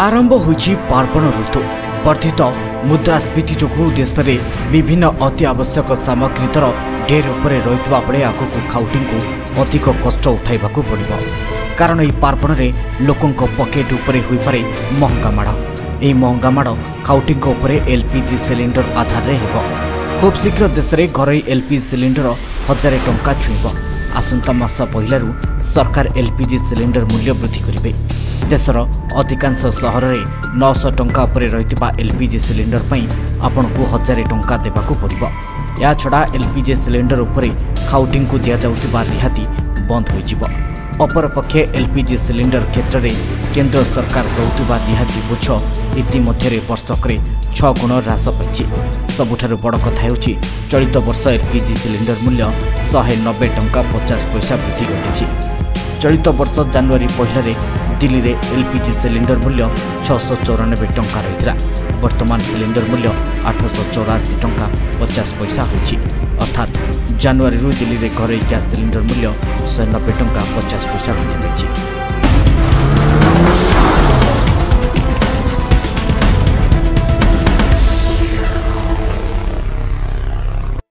आरंभ होछि पार्वण ऋतु। वर्धित मुद्रास्फीति जो देश में विभिन्न अति आवश्यक सामग्री दर ढेर उपर रही बेले आगक खाउटी को अधिक कष्ट उठाइबा पड़िबो। कारण यह पार्वण में लोकों पकेट उपरे होइपारे महंगा माड़। यह महंगा माड़ खाउटी उपरे एलपीजी सिलिंडर आधार रे हेबो। खूब शीघ्र देश में घरोई एलपीजी सिलिंडर 1000 टंका छुइबो। आसंता मास पहिलारू सरकार एलपीजी सिलिंडर मूल्य वृद्धि करेंगे। देशर अधिकांश सहर में 900 टंका उपरे रहितबा एलपीजी सिलिंडर पर आपंक 1000 टंका देवाक पड़ो। या छड़ा एलपीजी सिलिंडर उपरे खाउटिंग को दिया जाउतिबा रिहाती बंद होइजिबो। अपरपक्षे एलपीजी सिलिंडर क्षेत्र में केन्द्र सरकार दौतिबा रिहाती बोझ इतिमध्ये वर्षकरे 6 गुण ह्रास पाई। सबुठार बड़ कथा हेउछि चलित वर्ष एलपीजी सिलिंडर मूल्य 190 टंका 50 पैसा वृद्धि घटी। चलित वर्ष जनवरी पहले दिल्ली में एलपीजी सिलिंडर मूल्य 694 टंका रही। वर्तमान सिलिंडर मूल्य 884 टंका 50 पैसा होछि। अर्थात जनवरी दिल्ली में घरोई गैस सिलिंडर मूल्य 190 टंका 50 पैसा वृद्धि पाई।